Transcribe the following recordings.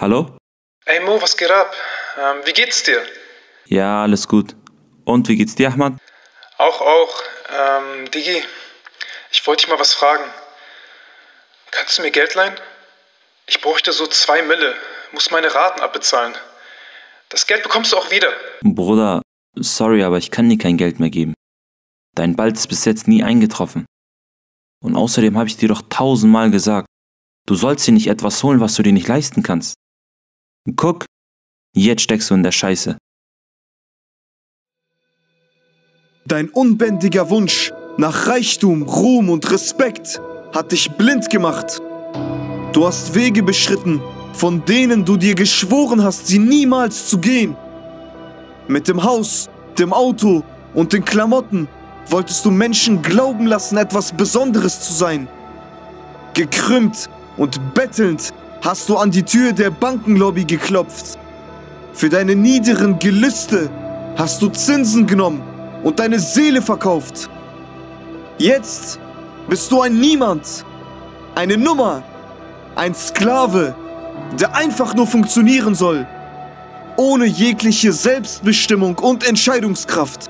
Hallo? Hey Mo, was geht ab? Wie geht's dir? Ja, alles gut. Und wie geht's dir, Ahmad? Auch. Digi, ich wollte dich mal was fragen. Kannst du mir Geld leihen? Ich bräuchte so 2 Mille. Muss meine Raten abbezahlen. Das Geld bekommst du auch wieder. Bruder, sorry, aber ich kann dir kein Geld mehr geben. Dein Ball ist bis jetzt nie eingetroffen. Und außerdem habe ich dir doch 1000-mal gesagt, du sollst dir nicht etwas holen, was du dir nicht leisten kannst. Guck, jetzt steckst du in der Scheiße. Dein unbändiger Wunsch nach Reichtum, Ruhm und Respekt hat dich blind gemacht. Du hast Wege beschritten, von denen du dir geschworen hast, sie niemals zu gehen. Mit dem Haus, dem Auto und den Klamotten wolltest du Menschen glauben lassen, etwas Besonderes zu sein. Gekrümmt und bettelnd hast du an die Tür der Bankenlobby geklopft. Für deine niederen Gelüste hast du Zinsen genommen und deine Seele verkauft. Jetzt bist du ein Niemand, eine Nummer, ein Sklave, der einfach nur funktionieren soll, ohne jegliche Selbstbestimmung und Entscheidungskraft.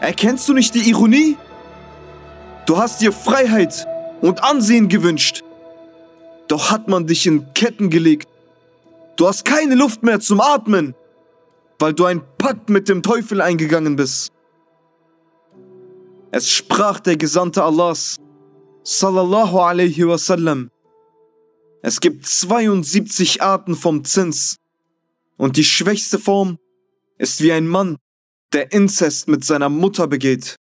Erkennst du nicht die Ironie? Du hast dir Freiheit und Ansehen gewünscht. Doch hat man dich in Ketten gelegt. Du hast keine Luft mehr zum Atmen, weil du einen Pakt mit dem Teufel eingegangen bist. Es sprach der Gesandte Allahs, sallallahu alaihi wa sallam: Es gibt 72 Arten vom Zins. Und die schwächste Form ist wie ein Mann, der Inzest mit seiner Mutter begeht.